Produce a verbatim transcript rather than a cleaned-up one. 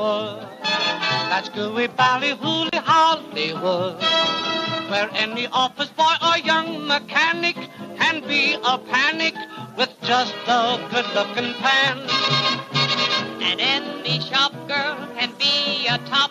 Hollywood, that's gooey, ballyhooly Hollywood, where any office boy or young mechanic can be a panic with just a good-looking pan. And any shop girl can be a top